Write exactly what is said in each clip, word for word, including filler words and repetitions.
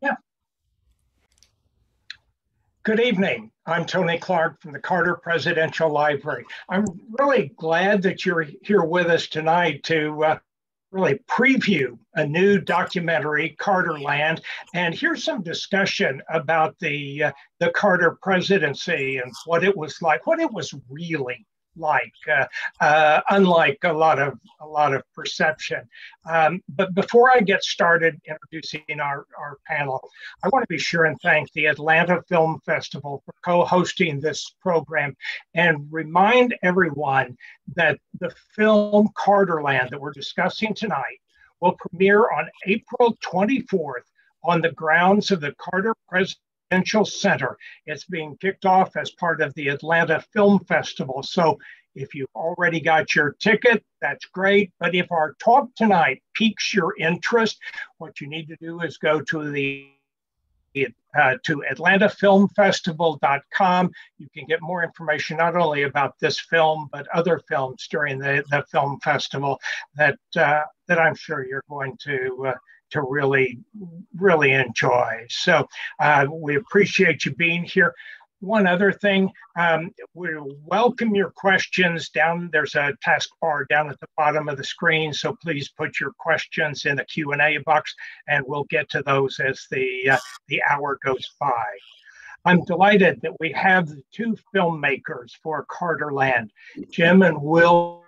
Yeah. Good evening. I'm Tony Clark from the Carter Presidential Library. I'm really glad that you're here with us tonight to uh, really preview a new documentary, Carterland. And here's some discussion about the, uh, the Carter presidency and what it was like, what it was really like, uh, uh, unlike a lot of a lot of perception. Um, but before I get started introducing our, our panel, I want to be sure and thank the Atlanta Film Festival for co-hosting this program and remind everyone that the film Carterland that we're discussing tonight will premiere on April twenty-fourth on the grounds of the Carter Presidential Center. It's being kicked off as part of the Atlanta Film Festival. So if you've already got your ticket, that's great. But if our talk tonight piques your interest, what you need to do is go to the uh, to Atlanta Film Festival dot com. You can get more information not only about this film, but other films during the, the film festival that uh, that I'm sure you're going to uh, to really, really enjoy. So uh, we appreciate you being here. One other thing, um, we welcome your questions down. There's a taskbar down at the bottom of the screen, so please put your questions in the Q and A box, and we'll get to those as the, uh, the hour goes by. I'm delighted that we have the two filmmakers for Carterland, Jim and Will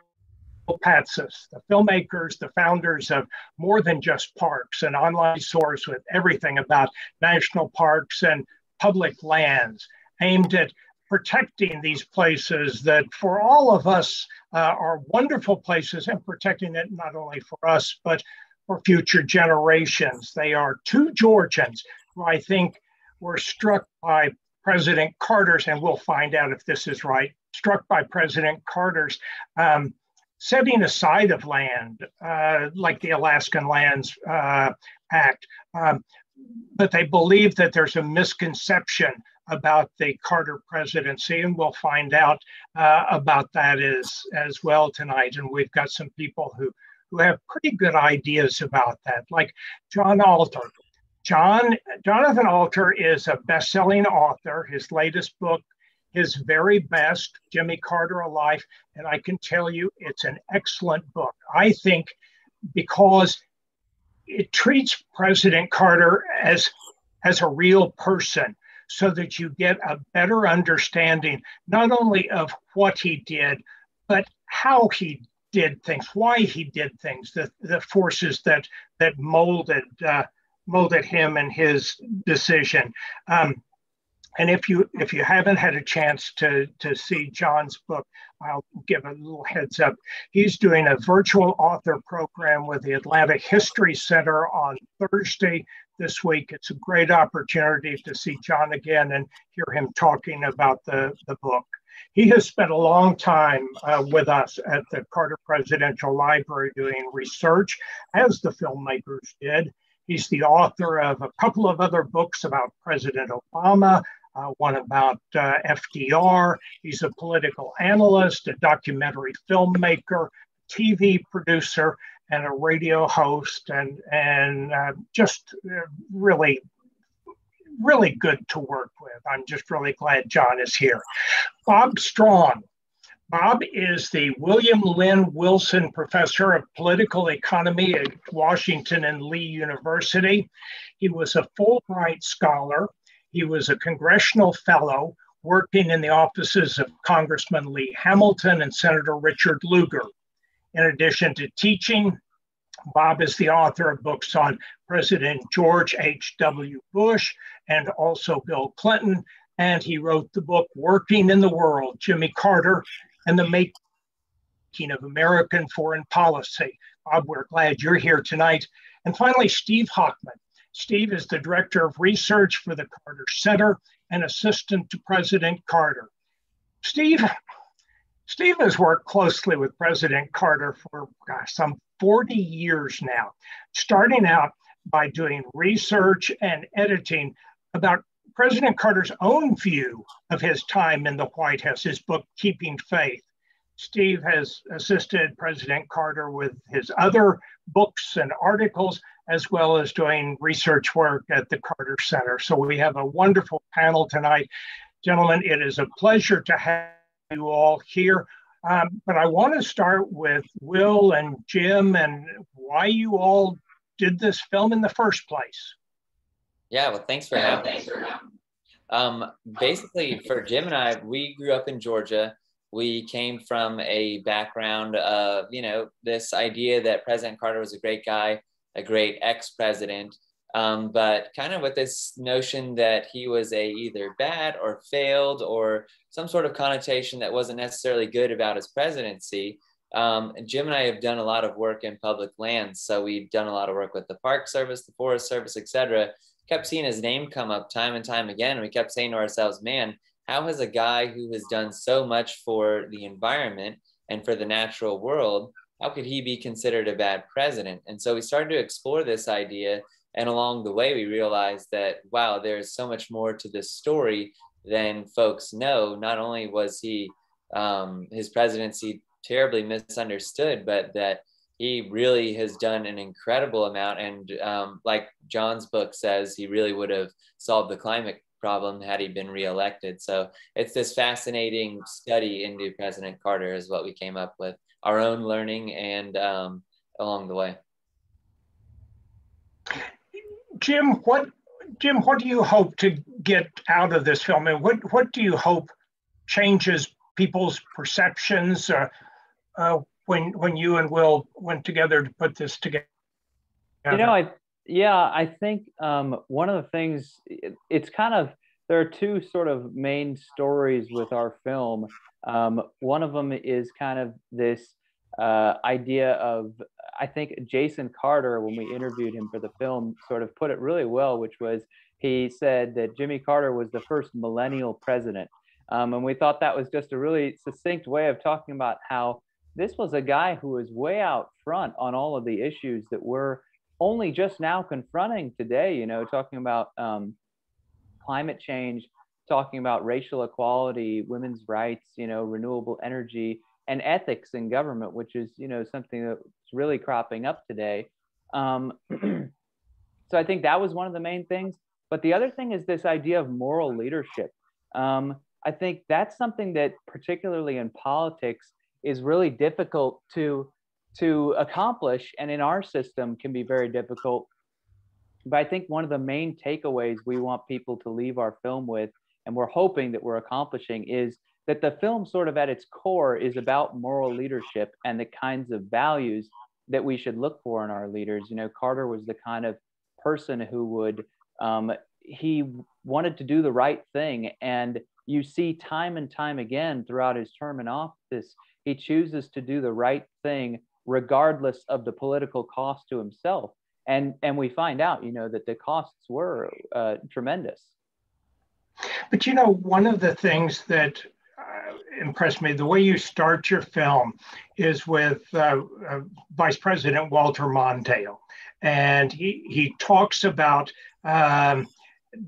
Pattiz, the filmmakers, the founders of More Than Just Parks, an online source with everything about national parks and public lands, aimed at protecting these places that for all of us uh, are wonderful places, and protecting it not only for us, but for future generations. They are two Georgians who I think were struck by President Carter's, and we'll find out if this is right, struck by President Carter's um, setting aside of land, uh, like the Alaskan Lands uh, Act, um, but they believe that there's a misconception about the Carter presidency, and we'll find out uh, about that as, as well tonight. And we've got some people who, who have pretty good ideas about that, like John Alter. John, Jonathan Alter is a best-selling author. His latest book, His Very Best, Jimmy Carter Alive, and I can tell you it's an excellent book, I think, because it treats President Carter as, as a real person, so that you get a better understanding, not only of what he did, but how he did things, why he did things, the, the forces that, that molded, uh, molded him and his decision. Um, And if you if you haven't had a chance to, to see John's book, I'll give a little heads up. He's doing a virtual author program with the Atlantic History Center on Thursday this week. It's a great opportunity to see John again and hear him talking about the, the book. He has spent a long time uh, with us at the Carter Presidential Library doing research, as the filmmakers did. He's the author of a couple of other books about President Obama, Uh, one about uh, F D R. He's a political analyst, a documentary filmmaker, T V producer, and a radio host, and, and uh, just really, really good to work with. I'm just really glad John is here. Bob Strong. Bob is the William Lynn Wilson Professor of Political Economy at Washington and Lee University. He was a Fulbright Scholar. He was a congressional fellow working in the offices of Congressman Lee Hamilton and Senator Richard Lugar. In addition to teaching, Bob is the author of books on President George H W Bush and also Bill Clinton. And he wrote the book, Working in the World, Jimmy Carter and the Making of American Foreign Policy. Bob, we're glad you're here tonight. And finally, Steve Hochman. Steve is the Director of Research for the Carter Center and Assistant to President Carter. Steve, Steve has worked closely with President Carter for gosh, some forty years now, starting out by doing research and editing about President Carter's own view of his time in the White House, his book, Keeping Faith. Steve has assisted President Carter with his other books and articles, as well as doing research work at the Carter Center. So we have a wonderful panel tonight. Gentlemen, it is a pleasure to have you all here. Um, but I want to start with Will and Jim and why you all did this film in the first place. Yeah, well, thanks for having me. Um, basically, for Jim and I, we grew up in Georgia. We came from a background of, you know, this idea that President Carter was a great guy, a great ex-president, um, but kind of with this notion that he was a either bad or failed or some sort of connotation that wasn't necessarily good about his presidency. Um, and Jim and I have done a lot of work in public lands. So we've done a lot of work with the Park Service, the Forest Service, et cetera. Kept seeing his name come up time and time again. And we kept saying to ourselves, man, how has a guy who has done so much for the environment and for the natural world, how could he be considered a bad president? And so we started to explore this idea. And along the way, we realized that, wow, there's so much more to this story than folks know. Not only was he, um, his presidency terribly misunderstood, but that he really has done an incredible amount. And um, like John's book says, he really would have solved the climate problem had he been reelected. So it's this fascinating study into President Carter is what we came up with, our own learning and um, along the way. Jim, what Jim, what do you hope to get out of this film? And what, what do you hope changes people's perceptions uh, uh, when when you and Will went together to put this together? You know, I yeah, I think um, one of the things, it, it's kind of, there are two sort of main stories with our film. Um, one of them is kind of this uh, idea of, I think Jason Carter, when we interviewed him for the film, sort of put it really well, which was, he said that Jimmy Carter was the first millennial president. Um, and we thought that was just a really succinct way of talking about how this was a guy who was way out front on all of the issues that we're only just now confronting today, you know, talking about um, climate change, talking about racial equality, women's rights, you know, renewable energy, and ethics in government, which is, you know, something that's really cropping up today. Um, so I think that was one of the main things. But the other thing is this idea of moral leadership. Um, I think that's something that, particularly in politics, is really difficult to, to accomplish, and in our system can be very difficult. But I think one of the main takeaways we want people to leave our film with, and we're hoping that we're accomplishing, is that the film sort of at its core is about moral leadership and the kinds of values that we should look for in our leaders. You know, Carter was the kind of person who would, um, he wanted to do the right thing. And you see time and time again throughout his term in office, he chooses to do the right thing regardless of the political cost to himself. And, and we find out, you know, that the costs were uh, tremendous. But, you know, one of the things that uh, impressed me, the way you start your film is with uh, uh, Vice President Walter Mondale. And he, he talks about um,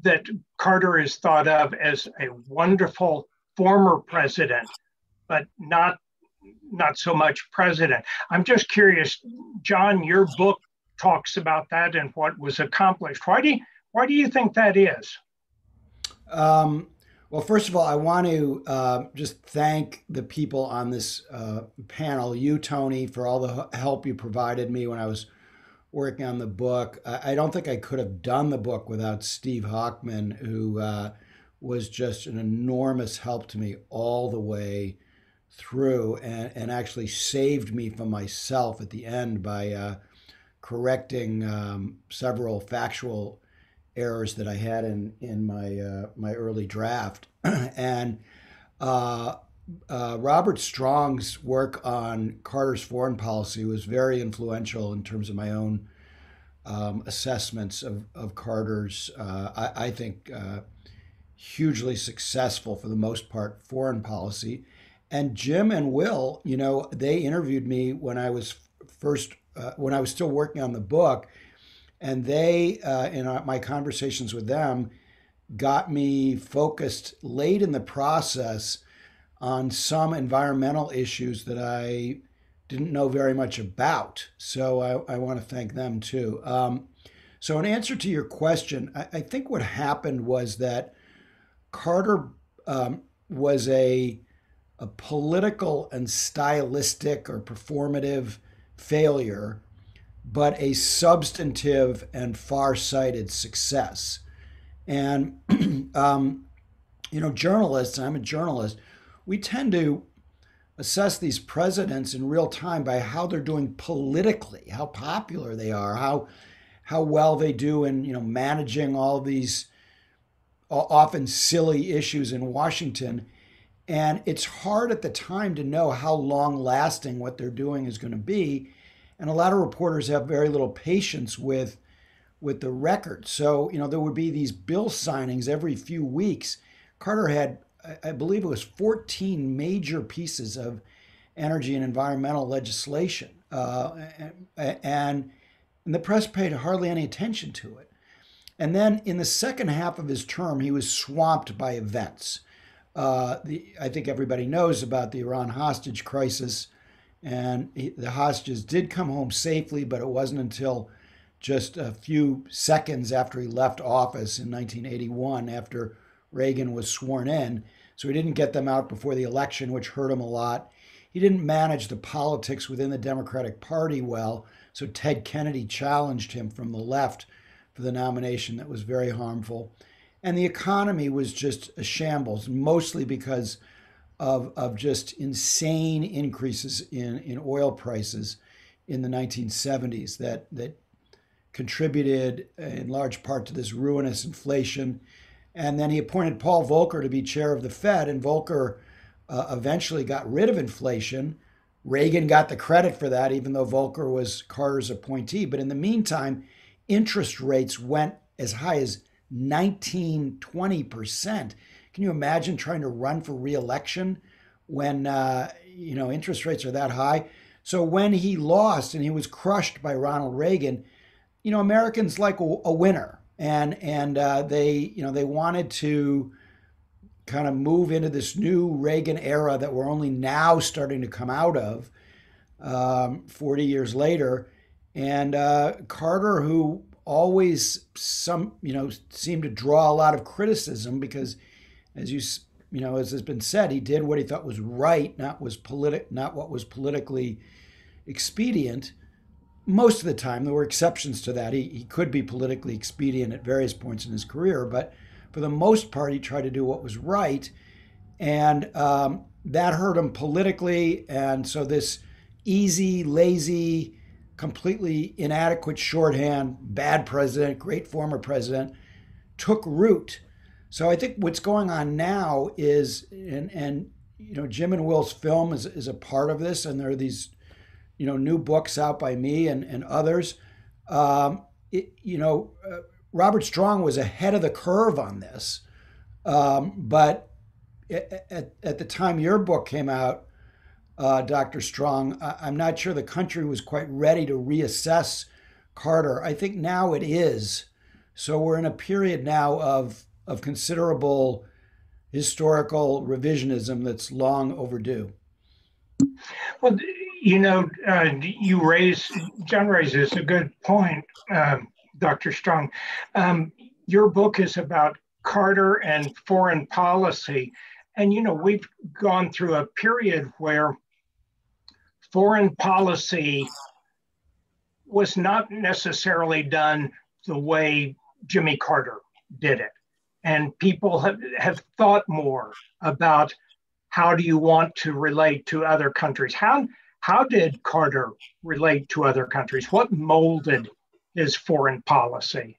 that Carter is thought of as a wonderful former president, but not not so much president. I'm just curious, John, your book talks about that and what was accomplished. Why do you, why do you think that is? Um, well, first of all, I want to uh, just thank the people on this uh, panel, you, Tony, for all the help you provided me when I was working on the book. I don't think I could have done the book without Steve Hochman, who uh, was just an enormous help to me all the way through, and, and actually saved me from myself at the end by uh, correcting um, several factual errors that I had in in my uh, my early draft. And uh, uh, Robert Strong's work on Carter's foreign policy was very influential in terms of my own um, assessments of, of Carter's, uh, I, I think, uh, hugely successful, for the most part, foreign policy. And Jim and Will, you know, they interviewed me when I was first, uh, when I was still working on the book, and they, uh, in our, my conversations with them, got me focused late in the process on some environmental issues that I didn't know very much about. So I, I want to thank them too. Um, so in answer to your question, I, I think what happened was that Carter um, was a, a political and stylistic or performative failure, but a substantive and far-sighted success. And, um, you know, journalists, and I'm a journalist, we tend to assess these presidents in real time by how they're doing politically, how popular they are, how how well they do in, you know, managing all these often silly issues in Washington. And it's hard at the time to know how long-lasting what they're doing is going to be. And a lot of reporters have very little patience with with the record. So, you know, there would be these bill signings every few weeks. Carter had, I believe it was fourteen major pieces of energy and environmental legislation. Uh, and, and the press paid hardly any attention to it. And then in the second half of his term, he was swamped by events. Uh, the, I think everybody knows about the Iran hostage crisis. And he, the hostages did come home safely, but it wasn't until just a few seconds after he left office in nineteen eighty-one, after Reagan was sworn in. So he didn't get them out before the election, which hurt him a lot. He didn't manage the politics within the Democratic Party well. So Ted Kennedy challenged him from the left for the nomination. That was very harmful. And the economy was just a shambles, mostly because of, of just insane increases in, in oil prices in the nineteen seventies that, that contributed in large part to this ruinous inflation. And then he appointed Paul Volcker to be chair of the Fed, and Volcker uh, eventually got rid of inflation. Reagan got the credit for that, even though Volcker was Carter's appointee. But in the meantime, interest rates went as high as nineteen, twenty percent. Can you imagine trying to run for re-election when uh, you know, interest rates are that high? So when he lost and he was crushed by Ronald Reagan, you know, Americans like a, a winner. And and uh, they, you know, they wanted to kind of move into this new Reagan era that we're only now starting to come out of, um, forty years later. And uh, Carter, who always some, you know, seemed to draw a lot of criticism because, as you you know, as has been said, he did what he thought was right, not was politi- not what was politically expedient. Most of the time, there were exceptions to that. He, he could be politically expedient at various points in his career, but for the most part, he tried to do what was right. And um, that hurt him politically. And so this easy, lazy, completely inadequate shorthand, bad president, great former president, took root. So I think what's going on now is, and, and you know, Jim and Will's film is, is a part of this, and there are these, you know, new books out by me and, and others. Um, it, you know, uh, Robert Strong was ahead of the curve on this. Um, but at, at the time your book came out, uh, Doctor Strong, I, I'm not sure the country was quite ready to reassess Carter. I think now it is. So we're in a period now of, of considerable historical revisionism that's long overdue. Well, you know, uh, you raise, John raises a good point, uh, Doctor Strong. Um, your book is about Carter and foreign policy. And, you know, we've gone through a period where foreign policy was not necessarily done the way Jimmy Carter did it. And people have, have thought more about how do you want to relate to other countries? How, how did Carter relate to other countries? What molded his foreign policy?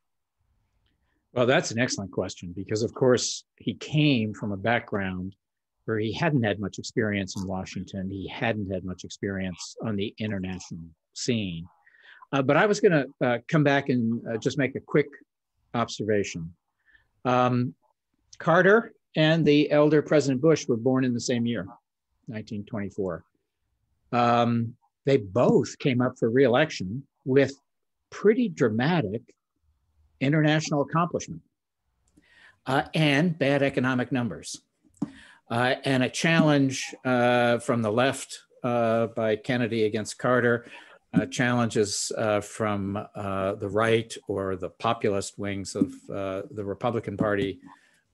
Well, that's an excellent question, because of course he came from a background where he hadn't had much experience in Washington. He hadn't had much experience on the international scene. Uh, but I was gonna uh, come back and uh, just make a quick observation. Um, Carter and the elder President Bush were born in the same year, nineteen twenty-four. Um, they both came up for re-election with pretty dramatic international accomplishment uh, and bad economic numbers uh, and a challenge uh, from the left uh, by Kennedy against Carter, uh, challenges uh, from uh, the right or the populist wings of uh, the Republican Party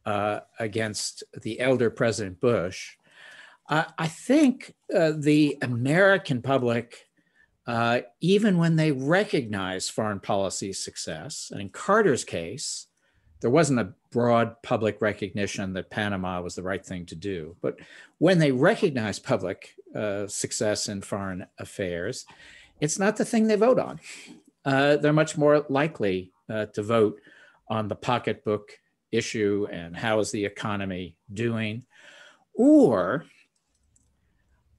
uh, against the elder President Bush. Uh, I think uh, the American public, uh, even when they recognize foreign policy success, and in Carter's case, there wasn't a broad public recognition that Panama was the right thing to do. But when they recognize public uh, success in foreign affairs, it's not the thing they vote on. Uh, they're much more likely uh, to vote on the pocketbook issue and how is the economy doing, or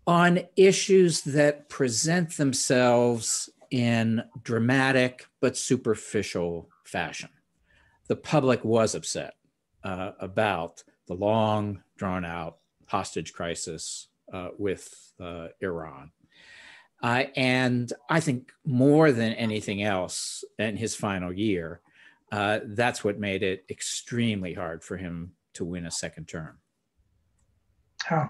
on issues that present themselves in dramatic but superficial fashion. The public was upset uh, about the long, drawn-out hostage crisis uh, with uh, Iran. Uh, and I think more than anything else in his final year, uh, that's what made it extremely hard for him to win a second term. Oh.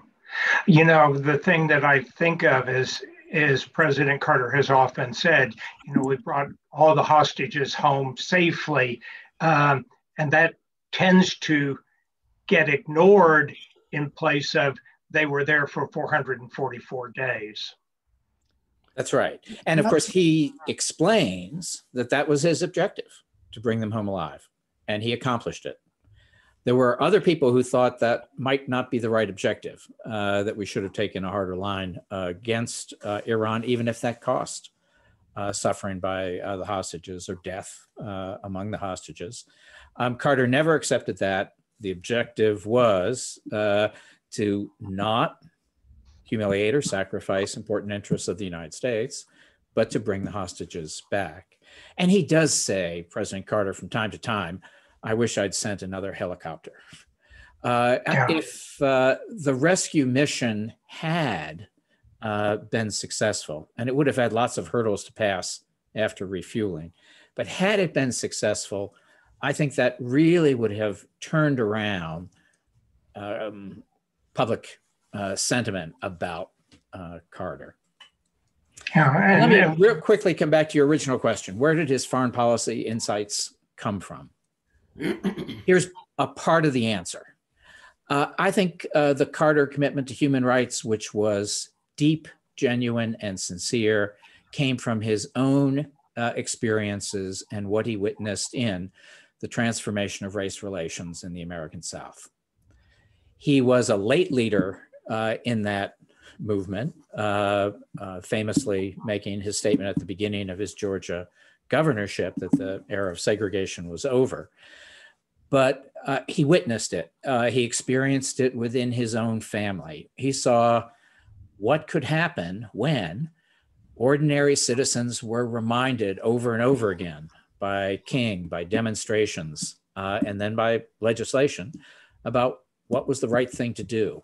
You know, the thing that I think of is, is President Carter has often said, you know, we brought all the hostages home safely. Um, and that tends to get ignored in place of they were there for four hundred forty-four days. That's right. And of course, he explains that that was his objective, to bring them home alive. And he accomplished it. There were other people who thought that might not be the right objective, uh, that we should have taken a harder line uh, against uh, Iran, even if that cost uh, suffering by uh, the hostages or death uh, among the hostages. Um, Carter never accepted that. The objective was uh, to not humiliate or sacrifice important interests of the United States, but to bring the hostages back. And he does say, President Carter, from time to time, I wish I'd sent another helicopter. Uh, yeah. If uh, the rescue mission had uh, been successful, and it would have had lots of hurdles to pass after refueling, but had it been successful, I think that really would have turned around um, public uh, sentiment about uh, Carter. Yeah. Let me yeah. real quickly come back to your original question. Where did his foreign policy insights come from? Here's a part of the answer. Uh, I think uh, the Carter commitment to human rights, which was deep, genuine, and sincere, came from his own uh, experiences and what he witnessed in the transformation of race relations in the American South. He was a late leader uh, in that movement, uh, uh, famously making his statement at the beginning of his Georgia governorship that the era of segregation was over. But uh, he witnessed it. Uh, he experienced it within his own family. He saw what could happen when ordinary citizens were reminded over and over again by King, by demonstrations, uh, and then by legislation about what was the right thing to do.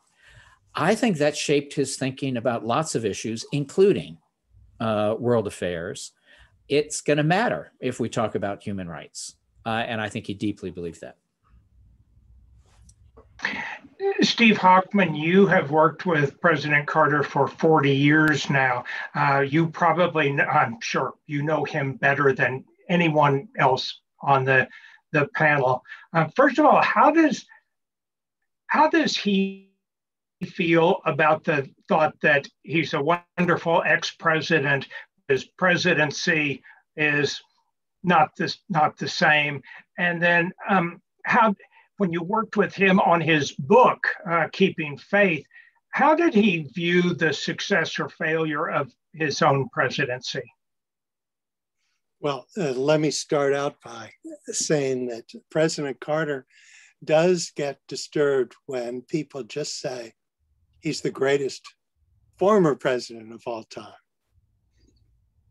I think that shaped his thinking about lots of issues, including uh, world affairs. It's going to matter if we talk about human rights. Uh, and I think he deeply believed that. Steve Hochman, you have worked with President Carter for forty years now. Uh, you probably, I'm sure, you know him better than anyone else on the, the panel. Uh, first of all, how does, how does he feel about the thought that he's a wonderful ex-president? His presidency is not this, not the same. And then um, how, when you worked with him on his book, uh, Keeping Faith, how did he view the success or failure of his own presidency? Well, uh, let me start out by saying that President Carter does get disturbed when people just say he's the greatest former president of all time,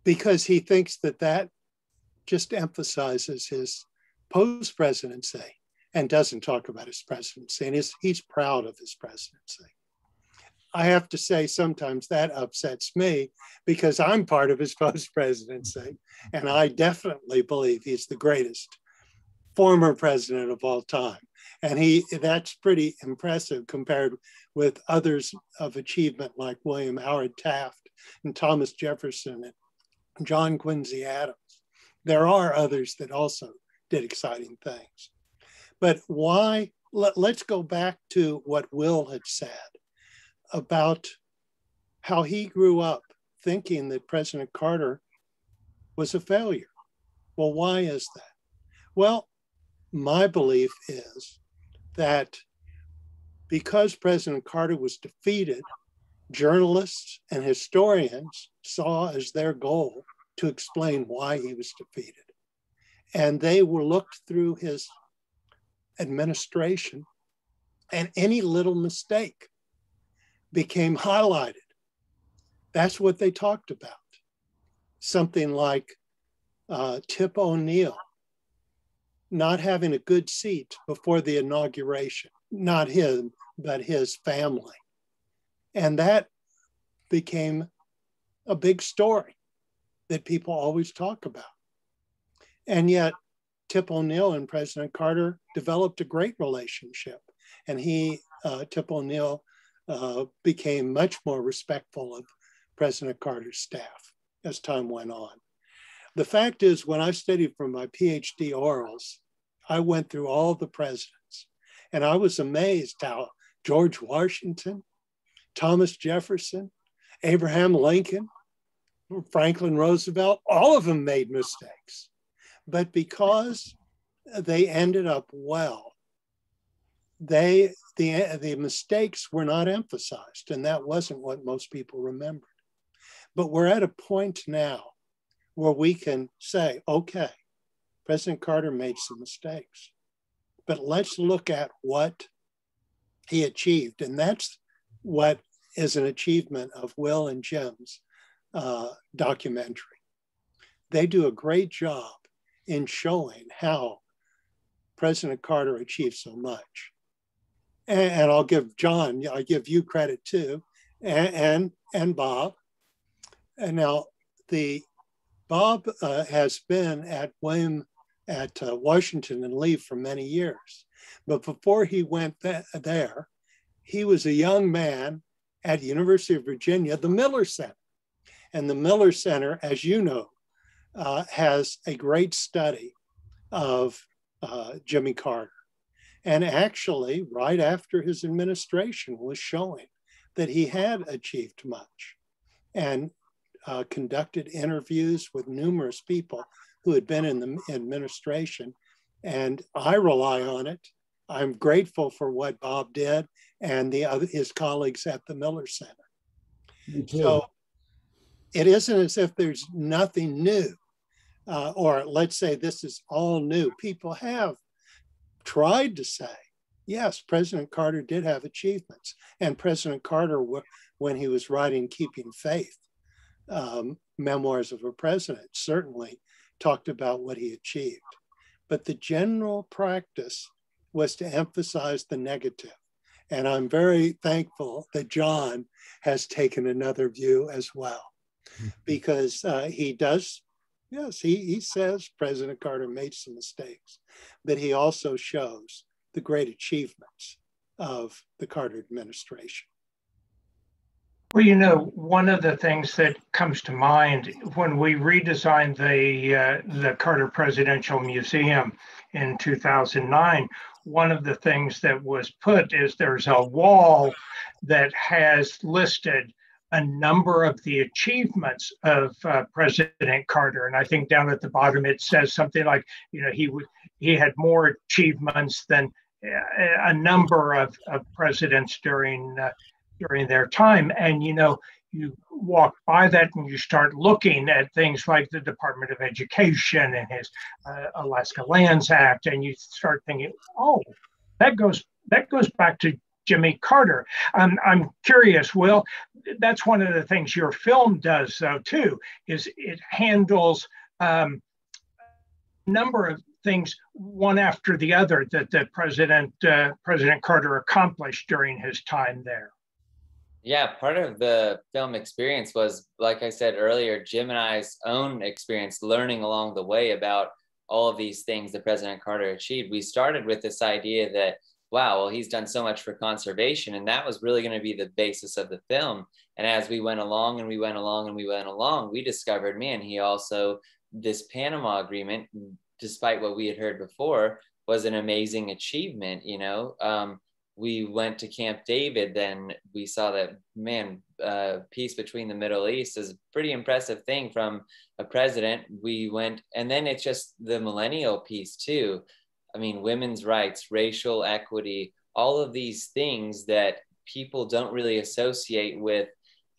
because he thinks that that just emphasizes his post-presidency and doesn't talk about his presidency. And he's, he's proud of his presidency. I have to say sometimes that upsets me because I'm part of his post-presidency. And I definitely believe he's the greatest former president of all time. And he that's pretty impressive compared with others of achievement like William Howard Taft and Thomas Jefferson and John Quincy Adams. There are others that also did exciting things. But why, let, let's go back to what Will had said about how he grew up thinking that President Carter was a failure. Well, why is that? Well, my belief is that because President Carter was defeated, journalists and historians saw as their goal to explain why he was defeated. And they were looked through his administration, and any little mistake became highlighted. That's what they talked about. Something like uh, Tip O'Neill not having a good seat before the inauguration, not him, but his family. And that became a big story that people always talk about. And yet Tip O'Neill and President Carter developed a great relationship. And he, uh, Tip O'Neill, uh, became much more respectful of President Carter's staff as time went on. The fact is, when I studied for my PhD orals, I went through all the presidents, and I was amazed how George Washington, Thomas Jefferson, Abraham Lincoln, Franklin Roosevelt, all of them made mistakes. But because they ended up well, they the, the mistakes were not emphasized, and that wasn't what most people remembered. But we're at a point now where we can say, okay, President Carter made some mistakes, but let's look at what he achieved. And that's what is an achievement of Will and Jim's uh, documentary. They do a great job in showing how President Carter achieved so much. And, and I'll give John, I give you credit too, and, and, and Bob. And now, the Bob uh, has been at William, at uh, Washington and Lee for many years. But before he went th there, he was a young man at University of Virginia, the Miller Center. And the Miller Center, as you know, uh, has a great study of uh, Jimmy Carter. And actually, right after his administration was showing that he had achieved much. And Uh, conducted interviews with numerous people who had been in the administration. And I rely on it. I'm grateful for what Bob did and the other, his colleagues at the Miller Center. So it isn't as if there's nothing new, uh, or let's say this is all new. People have tried to say, yes, President Carter did have achievements. And President Carter, when he was writing Keeping Faith, Um, memoirs of a president, certainly talked about what he achieved. But the general practice was to emphasize the negative. And I'm very thankful that John has taken another view as well, because uh, he does, yes, he, he says President Carter made some mistakes, but he also shows the great achievements of the Carter administration. Well, you know, one of the things that comes to mind when we redesigned the uh, the Carter Presidential Museum in two thousand nine, one of the things that was put is there's a wall that has listed a number of the achievements of uh, President Carter. And I think down at the bottom, it says something like, you know, he would he had more achievements than a number of, of presidents during uh, during their time. And, you know, you walk by that and you start looking at things like the Department of Education and his uh, Alaska Lands Act, and you start thinking, oh, that goes that goes back to Jimmy Carter. Um, I'm curious, Will, that's one of the things your film does, though, too, is it handles um, a number of things one after the other that the President, uh, President Carter accomplished during his time there. Yeah, part of the film experience was, like I said earlier, Jim and I's own experience learning along the way about all of these things that President Carter achieved, we started with this idea that, wow, well, he's done so much for conservation. And that was really going to be the basis of the film. And as we went along and we went along and we went along, we discovered, man, he also, this Panama Agreement, despite what we had heard before, was an amazing achievement, you know. Um, we went to Camp David, then we saw that, man, uh, peace between the Middle East is a pretty impressive thing from a president. We went, and then it's just the millennial piece too. I mean, women's rights, racial equity, all of these things that people don't really associate with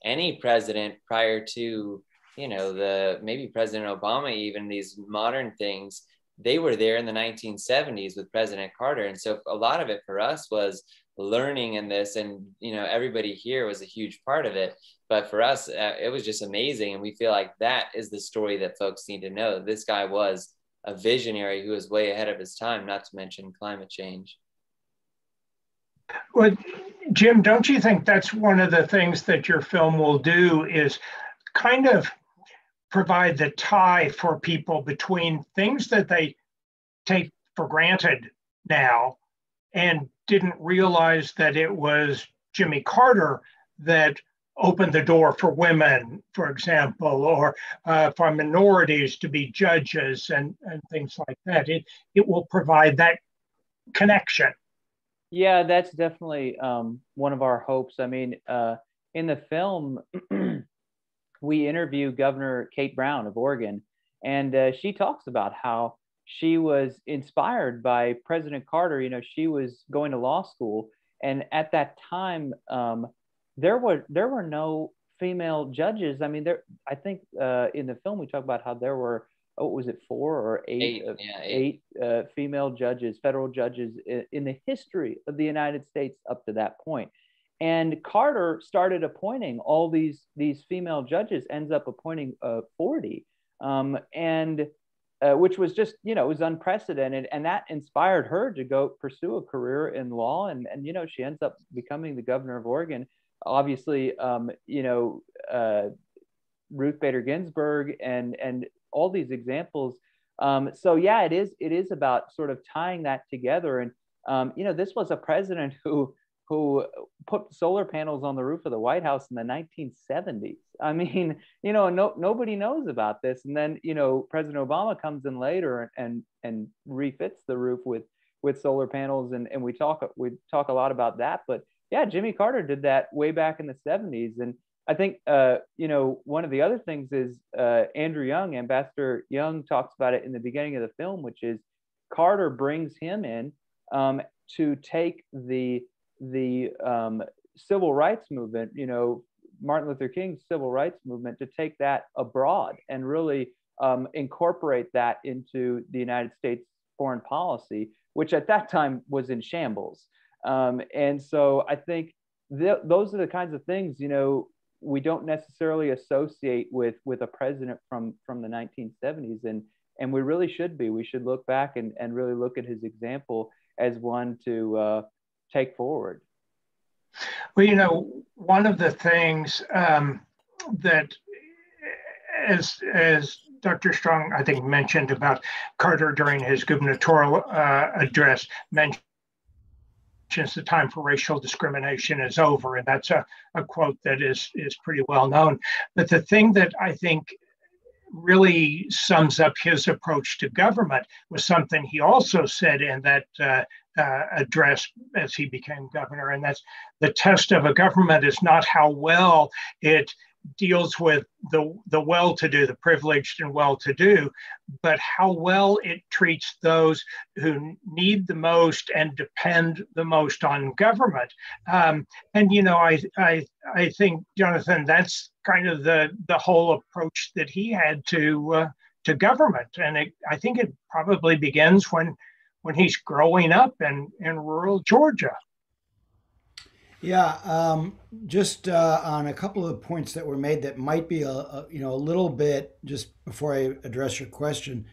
any president prior to, you know, the maybe President Obama, even these modern things, they were there in the nineteen seventies with President Carter. And so a lot of it for us was learning in this, and, you know, everybody here was a huge part of it. But for us, uh, it was just amazing. And we feel like that is the story that folks need to know. This guy was a visionary who was way ahead of his time, not to mention climate change. Well, Jim, don't you think that's one of the things that your film will do, is kind of provide the tie for people between things that they take for granted now and didn't realize that it was Jimmy Carter that opened the door for women, for example, or uh, for minorities to be judges and, and things like that. It, it will provide that connection. Yeah, that's definitely um, one of our hopes. I mean, uh, in the film, we interview Governor Kate Brown of Oregon, and uh, she talks about how she was inspired by President Carter. You know, she was going to law school, and at that time, um, there were there were no female judges. I mean, there. I think uh, in the film we talk about how there were, oh, was it four or eight eight, uh, yeah, eight. eight uh, female judges, federal judges in, in the history of the United States up to that point. And Carter started appointing all these, these female judges, ends up appointing uh, forty, um, and uh, which was just, you know, it was unprecedented. And that inspired her to go pursue a career in law. And, and you know, she ends up becoming the governor of Oregon. Obviously, um, you know, uh, Ruth Bader Ginsburg and, and all these examples. Um, so, yeah, it is, it is about sort of tying that together. And, um, you know, this was a president who, who put solar panels on the roof of the White House in the nineteen seventies. I mean, you know, no, nobody knows about this. And then, you know, President Obama comes in later and and refits the roof with with solar panels. And, and we talk we talk a lot about that. But yeah, Jimmy Carter did that way back in the seventies. And I think, uh, you know, one of the other things is uh, Andrew Young, Ambassador Young, talks about it in the beginning of the film, which is Carter brings him in um, to take the the um, civil rights movement, you know, Martin Luther King's civil rights movement, to take that abroad and really um, incorporate that into the United States foreign policy, which at that time was in shambles. Um, and so I think th those are the kinds of things, you know, we don't necessarily associate with, with a president from, from the nineteen seventies. And, and we really should be, we should look back and, and really look at his example as one to, uh, take forward. Well, you know, one of the things um, that, as, as Doctor Strong, I think, mentioned about Carter during his gubernatorial uh, address, mentions the time for racial discrimination is over. And that's a, a quote that is, is pretty well known. But the thing that I think really sums up his approach to government was something he also said in that uh, uh, address as he became governor, and that's the test of a government is not how well it deals with the, the well-to-do, the privileged and well-to-do, but how well it treats those who need the most and depend the most on government. Um, and, you know, I, I, I think, Jonathan, that's kind of the, the whole approach that he had to, uh, to government. And it, I think it probably begins when, when he's growing up in, in rural Georgia. Yeah, um, just uh, on a couple of points that were made that might be a, a you know a little bit, just before I address your question,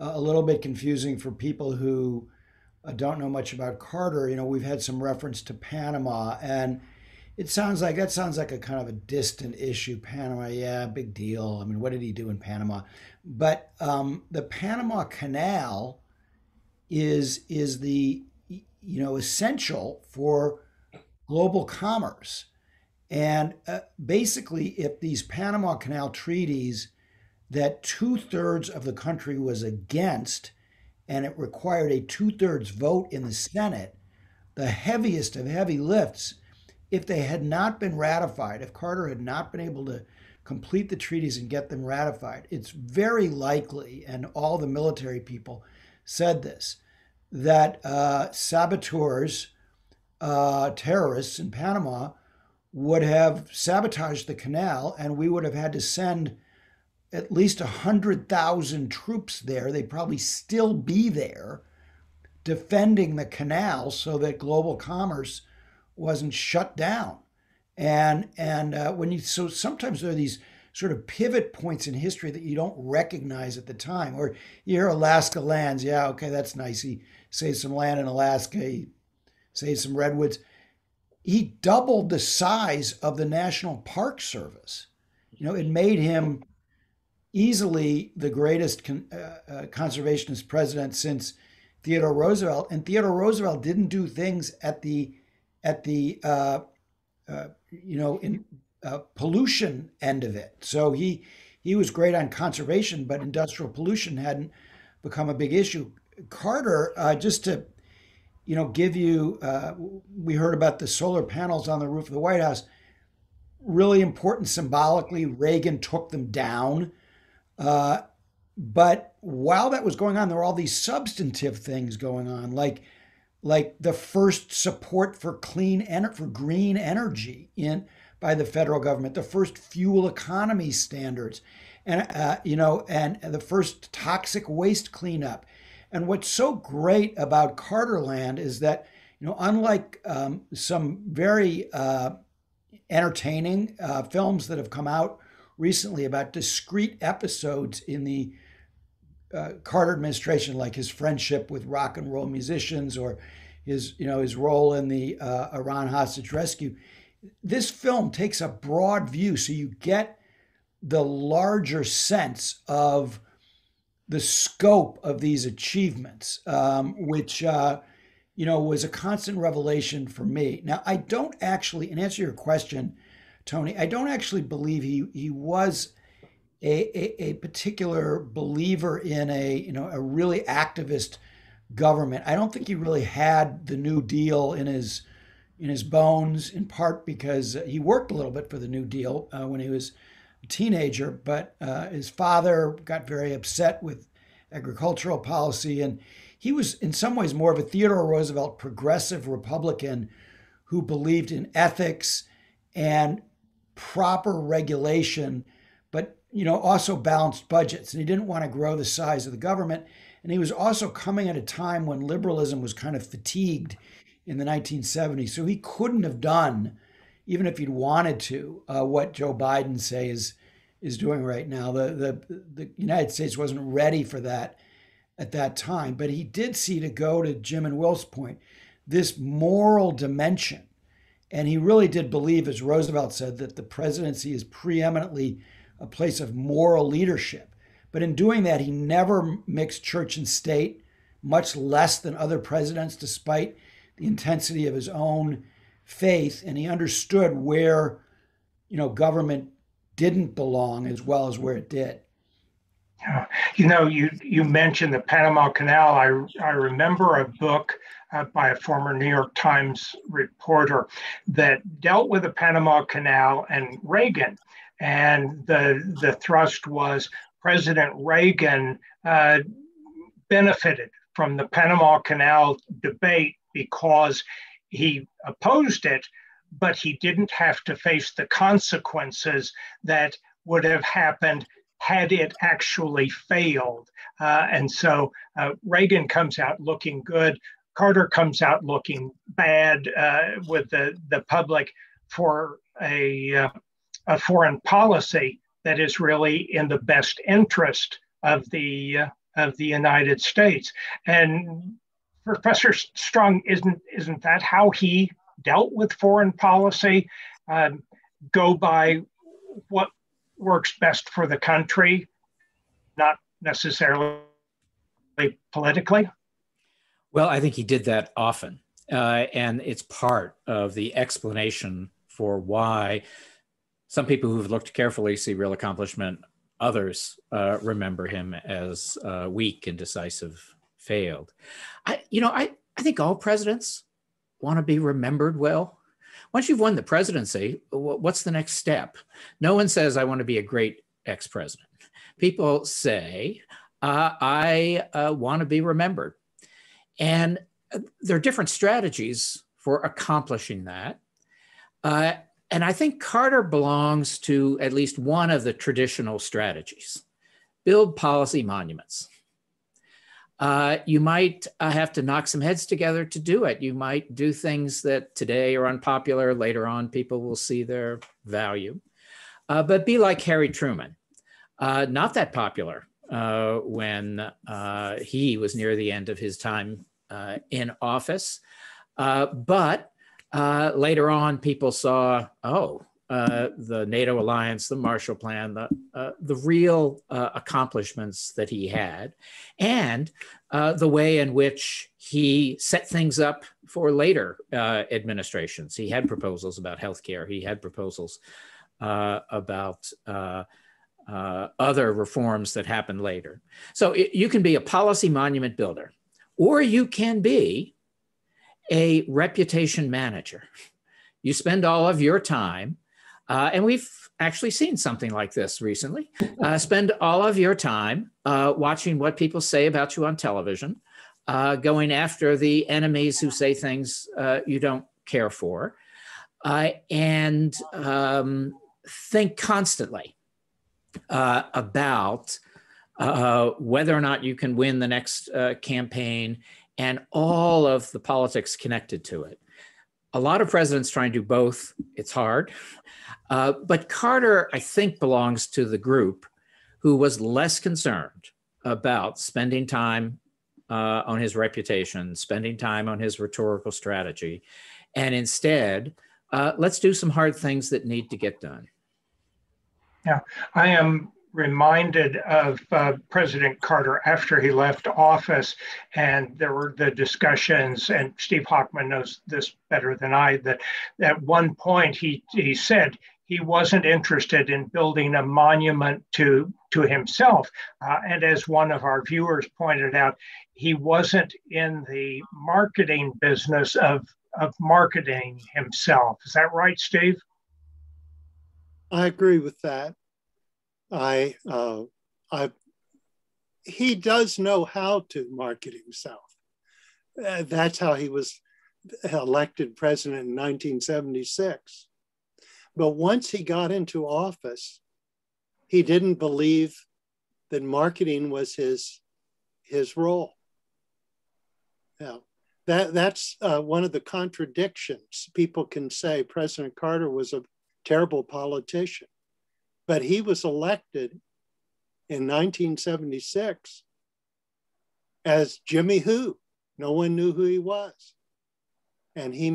uh, a little bit confusing for people who uh, don't know much about Carter. You know, we've had some reference to Panama, and it sounds like, that sounds like a kind of a distant issue. Panama, yeah, big deal. I mean, what did he do in Panama? But um, the Panama Canal is, is the, you know, essential for global commerce. And uh, basically, if these Panama Canal treaties that two-thirds of the country was against, and it required a two-thirds vote in the Senate, the heaviest of heavy lifts, if they had not been ratified, if Carter had not been able to complete the treaties and get them ratified, it's very likely, and all the military people said this, that uh, saboteurs, uh, terrorists in Panama, would have sabotaged the canal, and we would have had to send at least one hundred thousand troops there. They'd probably still be there defending the canal so that global commerce wasn't shut down. And and uh, when you, so sometimes there are these sort of pivot points in history that you don't recognize at the time. Or you hear Alaska lands, yeah, okay, that's nice. He saved some land in Alaska, he saved some redwoods. He doubled the size of the National Park Service. You know, it made him easily the greatest con, uh, uh, conservationist president since Theodore Roosevelt. And Theodore Roosevelt didn't do things at the, at the uh, uh, you know, in, uh, pollution end of it. So he he was great on conservation, but industrial pollution hadn't become a big issue. Carter, uh, just to, you know, give you, uh, we heard about the solar panels on the roof of the White House, really important symbolically. Reagan took them down. Uh, but while that was going on, there were all these substantive things going on, like like the first support for clean ener- for green energy in by the federal government, the first fuel economy standards, and uh, you know, and the first toxic waste cleanup. And what's so great about Carterland is that, you know, unlike um, some very uh, entertaining uh, films that have come out recently about discrete episodes in the uh, Carter administration, like his friendship with rock and roll musicians or his, you know, his role in the uh, Iran hostage rescue, this film takes a broad view, so you get the larger sense of the scope of these achievements, um, which, uh, you know, was a constant revelation for me. Now, I don't actually, in answer to your question, Tony, I don't actually believe he he was a, a, a particular believer in a, you know, a really activist government. I don't think he really had the New Deal in his in his bones, in part because he worked a little bit for the New Deal uh, when he was a teenager, but uh, his father got very upset with agricultural policy, and he was in some ways more of a Theodore Roosevelt progressive Republican who believed in ethics and proper regulation, but, you know, also balanced budgets. And he didn't want to grow the size of the government. And he was also coming at a time when liberalism was kind of fatigued in the nineteen seventies. So he couldn't have done, even if he'd wanted to, uh, what Joe Biden say is is doing right now. The, the the United States wasn't ready for that at that time. But he did see, to go to Jim and Will's point, this moral dimension. And he really did believe, as Roosevelt said, that the presidency is preeminently a place of moral leadership. But in doing that, he never mixed church and state, much less than other presidents, despite the intensity of his own faith. And he understood where, you know, government didn't belong as well as where it did. You know, you you mentioned the Panama Canal. I, I remember a book uh, by a former New York Times reporter that dealt with the Panama Canal and Reagan. And the, the thrust was President Reagan uh, benefited from the Panama Canal debate because he opposed it, but he didn't have to face the consequences that would have happened had it actually failed. Uh, and so uh, Reagan comes out looking good. Carter comes out looking bad uh, with the, the public for a, uh, a foreign policy that is really in the best interest of the, uh, of the United States. And Professor Strong, isn't, isn't that how he dealt with foreign policy, uh, go by what works best for the country, not necessarily politically? Well, I think he did that often. Uh, and it's part of the explanation for why some people who've looked carefully see real accomplishment, others uh, remember him as uh, weak and decisive, failed. I, you know, I, I think all presidents want to be remembered well. Once you've won the presidency, what's the next step? No one says, I want to be a great ex-president. People say, uh, I uh, want to be remembered. And there are different strategies for accomplishing that. Uh, and I think Carter belongs to at least one of the traditional strategies. Build policy monuments. Uh, you might uh, have to knock some heads together to do it. You might do things that today are unpopular. Later on, people will see their value. Uh, but be like Harry Truman, uh, not that popular uh, when uh, he was near the end of his time uh, in office. Uh, but uh, later on, people saw, oh, uh, the NATO alliance, the Marshall Plan, the, uh, the real uh, accomplishments that he had, and uh, the way in which he set things up for later uh, administrations. He had proposals about healthcare. He had proposals uh, about uh, uh, other reforms that happened later. So it, you can be a policy monument builder, or you can be a reputation manager. You spend all of your time Uh, and we've actually seen something like this recently. Uh, spend all of your time uh, watching what people say about you on television, uh, going after the enemies who say things uh, you don't care for, uh, and um, think constantly uh, about uh, whether or not you can win the next uh, campaign and all of the politics connected to it. A lot of presidents try and do both. It's hard. Uh, but Carter, I think, belongs to the group who was less concerned about spending time uh, on his reputation, spending time on his rhetorical strategy, and instead, uh, let's do some hard things that need to get done. Yeah, I am reminded of uh, President Carter after he left office, and there were the discussions, and Steve Hochman knows this better than I, that at one point he, he said he wasn't interested in building a monument to, to himself. Uh, and as one of our viewers pointed out, he wasn't in the marketing business of, of marketing himself. Is that right, Steve? I agree with that. I, uh, I, he does know how to market himself. Uh, that's how he was elected president in nineteen seventy-six. But once he got into office, he didn't believe that marketing was his, his role. Now, that, that's uh, one of the contradictions. People can say President Carter was a terrible politician. But he was elected in nineteen seventy-six as Jimmy Who. No one knew who he was. And he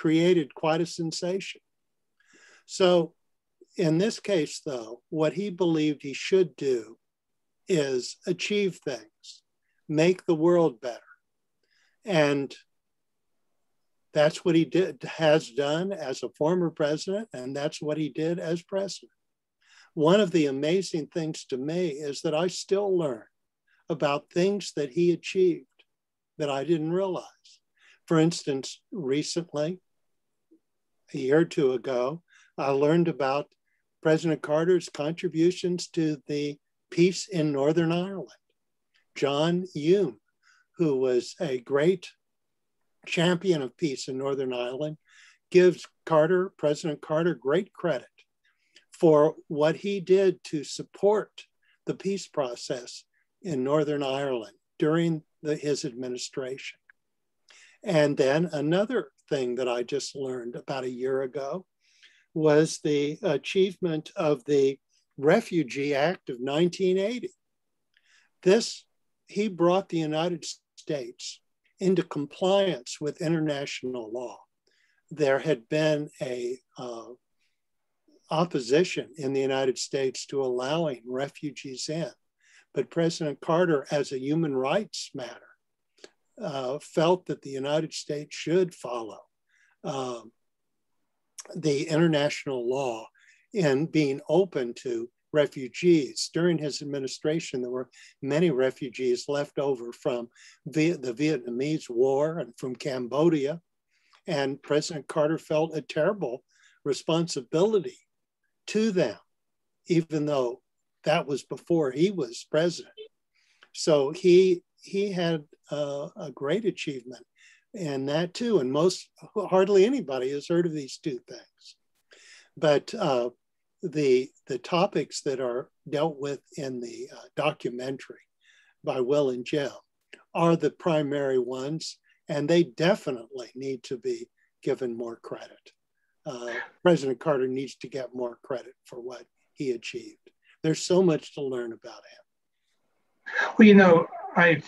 created quite a sensation. So in this case, though, what he believed he should do is achieve things, make the world better. And that's what he did, has done as a former president, and that's what he did as president. One of the amazing things to me is that I still learn about things that he achieved that I didn't realize. For instance, recently, a year or two ago, I learned about President Carter's contributions to the peace in Northern Ireland. John Hume, who was a great champion of peace in Northern Ireland, gives Carter, President Carter, great credit for what he did to support the peace process in Northern Ireland during the, his administration. And then another thing that I just learned about a year ago was the achievement of the Refugee Act of nineteen eighty. This, he brought the United States into compliance with international law. there had been a uh, opposition in the United States to allowing refugees in. But President Carter, as a human rights matter, uh, felt that the United States should follow uh, the international law in being open to refugees. During his administration, there were many refugees left over from the, the Vietnamese War and from Cambodia. And President Carter felt a terrible responsibility to them, even though that was before he was president. So he, he had uh, a great achievement in that too. And most, hardly anybody has heard of these two things. But uh, the, the topics that are dealt with in the uh, documentary by Will and Jim are the primary ones, and they definitely need to be given more credit. Uh, President Carter needs to get more credit for what he achieved. There's so much to learn about him. Well, you know, I